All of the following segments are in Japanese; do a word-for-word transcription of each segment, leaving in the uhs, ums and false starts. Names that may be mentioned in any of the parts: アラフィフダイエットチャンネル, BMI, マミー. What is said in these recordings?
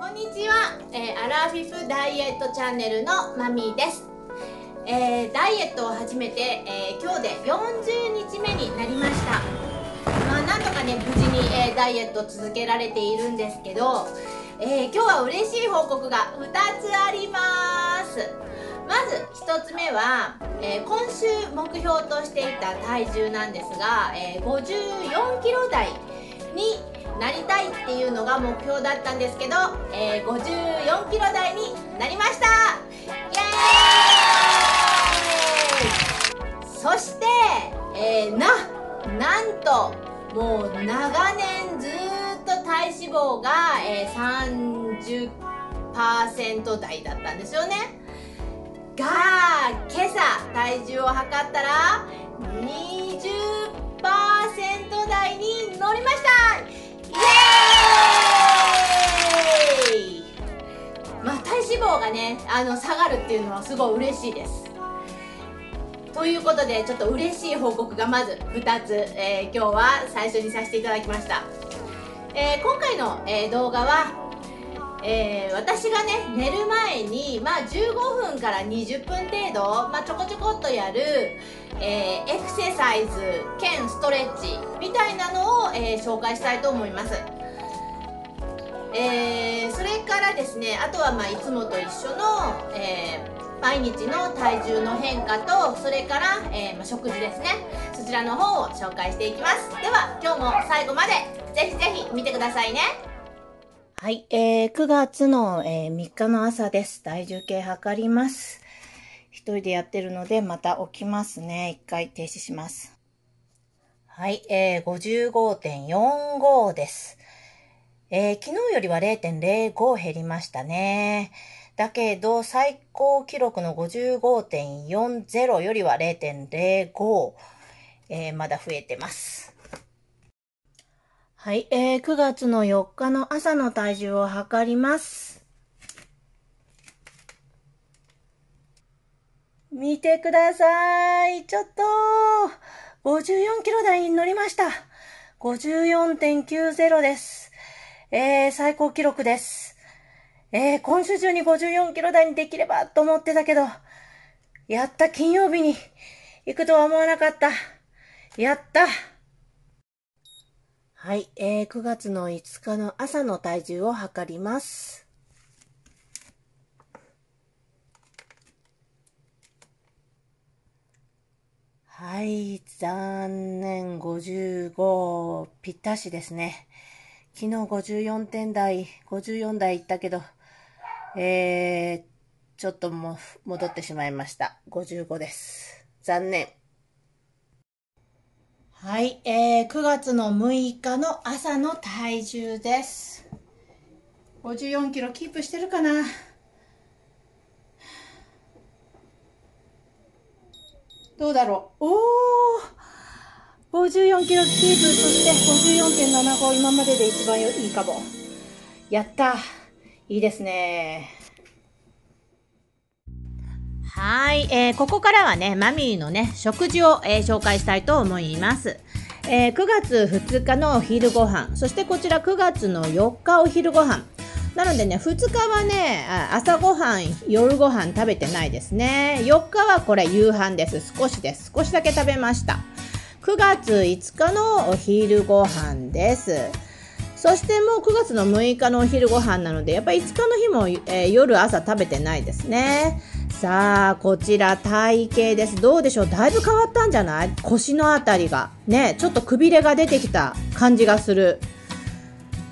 こんにちは、えー、アラフィフダイエットチャンネルのマミーです、えー、ダイエットを始めて、えー、今日でよんじゅうにちめになりました。まあ、なんとかね無事に、えー、ダイエットを続けられているんですけど、えー、今日は嬉しい報告がふたつあります。まずひとつめは、えー、今週目標としていた体重なんですが、えー、ごじゅうよんキロ台になりたいっていうのが目標だったんですけど、えー、ごじゅうよんキロ台になりました。イエーイ！そして、えー、ななんともう長年ずーっと体脂肪が、えー、さんじゅっパーセント 台だったんですよね。が今朝体重を測ったら にじゅっパーセント 台に乗りました。イエーイ！まあ、体脂肪がねあの下がるっていうのはすごい嬉しいです。ということでちょっと嬉しい報告がまずふたつ、えー、今日は最初にさせていただきました。えー、今回の、えー、動画は、えー、私がね寝る前に、まあ、じゅうごふんからにじゅっぷん程度、まあ、ちょこちょこっとやる、えー、エクササイズ兼ストレッチみたいなのを、えー、紹介したいと思います。えー、それからですねあとはまあいつもと一緒の、えー、毎日の体重の変化とそれから、えーまあ、食事ですねそちらの方を紹介していきます。では今日も最後までぜひぜひ見てくださいね。はい、えー、くがつの、えー、みっかの朝です。体重計測ります。一人でやってるのでまた起きますね。一回停止します。はい、えー、ごじゅうごてんよんご です。えー、昨日よりは れいてんぜろご 減りましたね。だけど最高記録の ごじゅうごてんよんぜろ よりは れいてんぜろご、えー、まだ増えてます。はい、えー、くがつのよっかの朝の体重を測ります。見てください。ちょっとごじゅうよんキロ台に乗りました。ごじゅうよんてんきゅうぜろ です。えー、最高記録です。えー、今週中にごじゅうよんキロ台にできればと思ってたけど、やった金曜日に行くとは思わなかった。やった。はい、えー、くがつのいつかの朝の体重を測ります。はい、残念ごじゅうごぴったしですね。昨日ごじゅうよんてん台、ごじゅうよん台行ったけど、えー、ちょっとも戻ってしまいました。ごじゅうごです。残念。はい、えー、くがつのむいかの朝の体重です。ごじゅうよんキロキープしてるかな？どうだろう？おー！ごじゅうよんキロキープ、そして ごじゅうよんてんななご 今までで一番いいかも。やった。いいですね。はい、えー、ここからはね、マミーのね、食事を、えー、紹介したいと思います。えー、くがつふつかのお昼ご飯、そしてこちらくがつのよっかお昼ご飯。なのでね、ふつかはね、朝ごはん、夜ご飯食べてないですね。よっかはこれ夕飯です。少しです。少しだけ食べました。くがついつかのお昼ご飯です。そしてもうくがつのむいかのお昼ご飯なので、やっぱりいつかの日も、えー、夜朝食べてないですね。さあ、こちら体型です。どうでしょう？だいぶ変わったんじゃない？腰のあたりが。ね、ちょっとくびれが出てきた感じがする。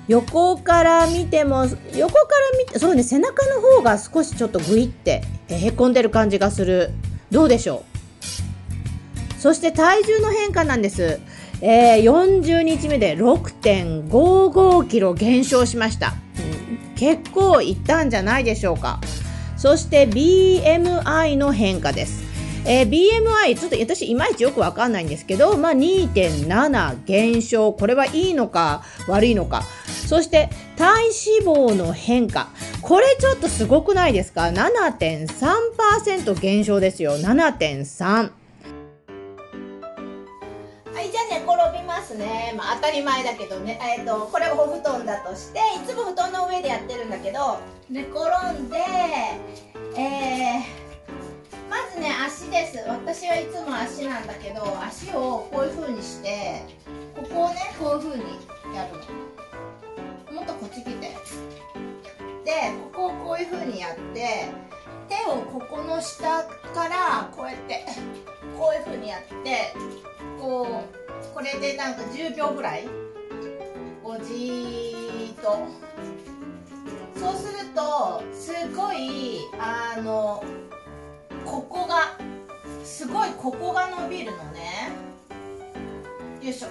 横から見ても、横から見て、そうね、背中の方が少しちょっとグイって、えー、へこんでる感じがする。どうでしょう？そして体重の変化なんです。えー、よんじゅうにちめで ろくてんごごキロ減少しました。うん、結構いったんじゃないでしょうか。そして ビーエムアイ の変化です。えー、ビーエムアイ ちょっと私いまいちよくわかんないんですけど、まあ にてんなな 減少。これはいいのか悪いのか。そして体脂肪の変化。これちょっとすごくないですか ?ななてんさんパーセント 減少ですよ。ななてんさん。はい、じゃあ寝転びます。ますね。まあ、当たり前だけどね、えー、とこれをお布団だとして、いつも布団の上でやってるんだけど、寝転んで、えー、まずね足です。私はいつも足なんだけど、足をこういう風にして、ここをねこういう風にやるの。もっとこっち来て、でここをこういう風にやって、手をここの下からこうやってこういう風にやって、こうこれでなんかじゅうびょうぐらいこうじーっと。そうするとすごいあのここがすごいここが伸びるのね。よいしょ。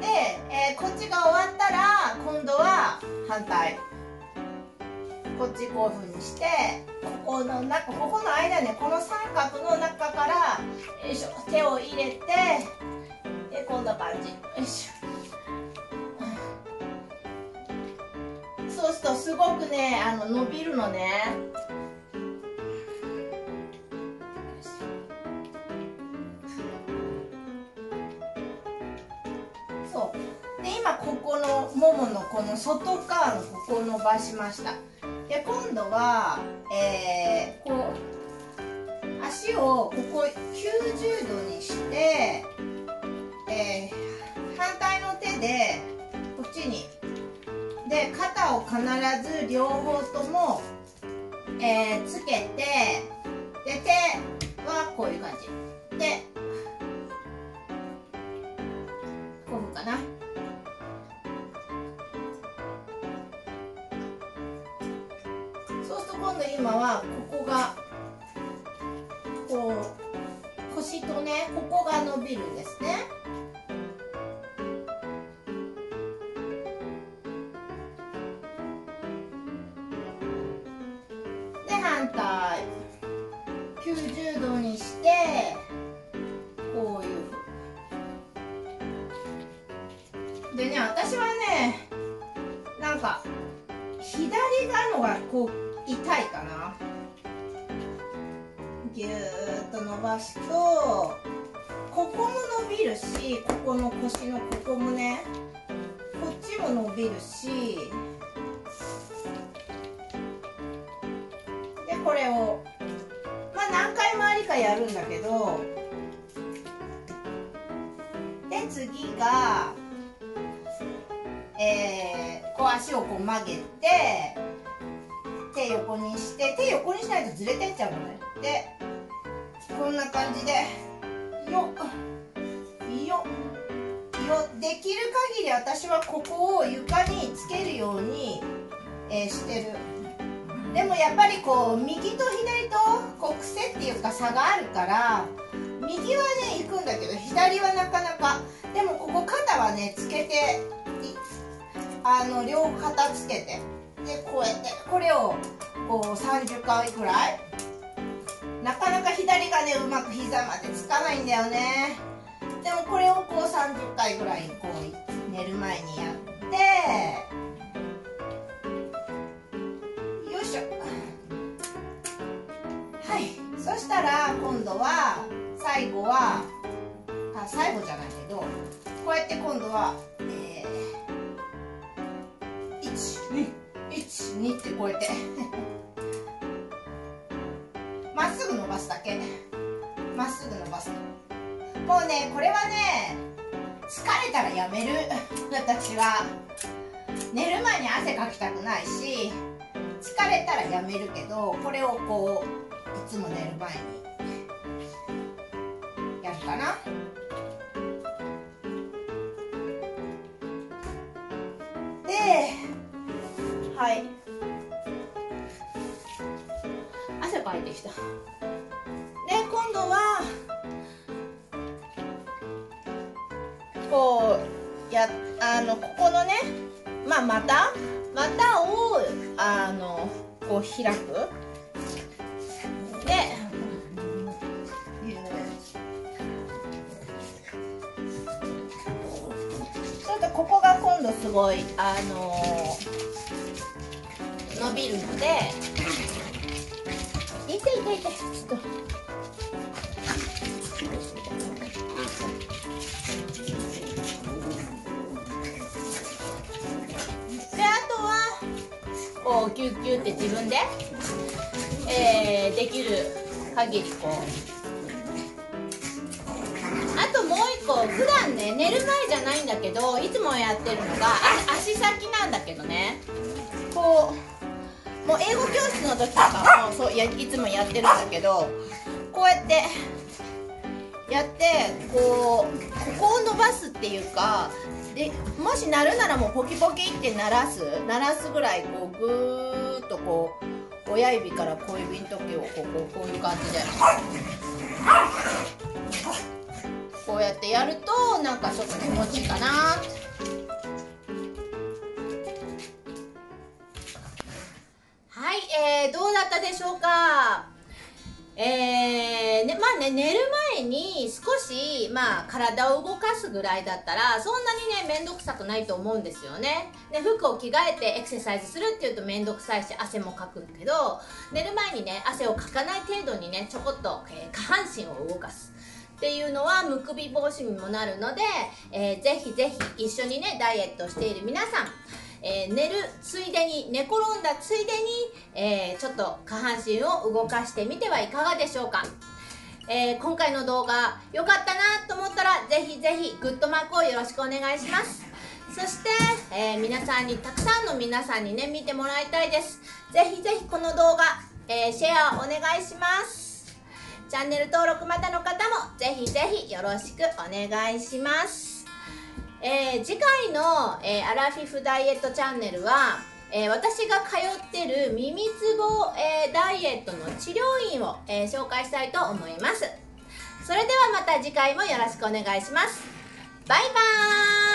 で、えー、こっちが終わったら今度は反対。こっちこういうふうにして、ここの中、ここの間ね、この三角の中から、よいしょ、手を入れて、でこんな感じ。よいしょ。そうするとすごくね、あの伸びるのね。そう。で今ここのもものこの外側のここを伸ばしました。で今度は、えー、こう足をここきゅうじゅうどにして、えー、反対の手でこっちに、で肩を必ず両方とも、えー、つけて、で手はこういう感じでこうかな。今度今はここがこう腰とね、ここが伸びるんですね。で反対きゅうじゅうどにしてこういうふうでね、私はねなんか左側のがこう痛いかな。ぎゅーっと伸ばすとここも伸びるし、ここの腰のここもね、こっちも伸びるし、でこれをまあ何回もありかやるんだけど、で次が、えー、こう足をこう曲げて。手横にして、手横にしないとずれてっちゃうのね。でこんな感じでよっよっよっ、できる限り私はここを床につけるように、えー、してる。でもやっぱりこう右と左とこう癖っていうか差があるから、右はね行くんだけど左はなかなか。でもここ肩はねつけて、あの両肩つけて、でこうやってこれをこうさんじゅっかいくらい。なかなか左がねうまく膝までつかないんだよね。でもこれをこうさんじゅっかいぐらいこう寝る前にやって、よいしょ。はい。そしたら今度は最後はあ最後じゃないけど、こうやって今度は、えー、いちにいちにってこうやってまっすぐ伸ばすだけ、まっすぐ伸ばす。もうねこれはね疲れたらやめる。私は寝る前に汗かきたくないし、疲れたらやめるけど、これをこういつも寝る前にやるかな。ではい、汗かいてきた。で今度はこうやあのここのね、まあ、股股をあのこう開く。でちょっとここが今度すごいあの伸びるので、痛い痛い痛い、ちょっと。こうキュッキュッって自分で、えー、できる限りこう。あともう一個、普段ね寝る前じゃないんだけどいつもやってるのが足先なんだけどね、こうもう英語教室の時とかもそうやいつもやってるんだけど、こうやってやってこうここを伸ばすっていうか。でもし鳴るならもうポキポキって鳴らす鳴らすぐらいこうグーッとこう親指から小指の時をこうこういう感じでこうやってやるとなんかちょっと気持ちいいかな。はい、えー、どうだったでしょうか。えーねまあね、寝る前に少し、まあ、体を動かすぐらいだったらそんなにね面倒くさくないと思うんですよね。で服を着替えてエクササイズするっていうと面倒くさいし汗もかくけど、寝る前にね汗をかかない程度にねちょこっと、えー、下半身を動かすっていうのはむくみ防止にもなるので、えー、ぜひぜひ一緒にねダイエットしている皆さん、えー、寝るついでに寝転んだついでに、えー、ちょっと下半身を動かしてみてはいかがでしょうか。えー、今回の動画良かったなと思ったらぜひぜひグッドマークをよろしくお願いします。そして、えー、皆さんにたくさんの皆さんにね見てもらいたいです。ぜひぜひこの動画、えー、シェアをお願いします。チャンネル登録まだの方もぜひぜひよろしくお願いします。えー、次回の、えー、アラフィフダイエットチャンネルは、えー、私が通ってる耳つぼ、えー、ダイエットの治療院を、えー、紹介したいと思います。それではまた次回もよろしくお願いします。バイバーイ。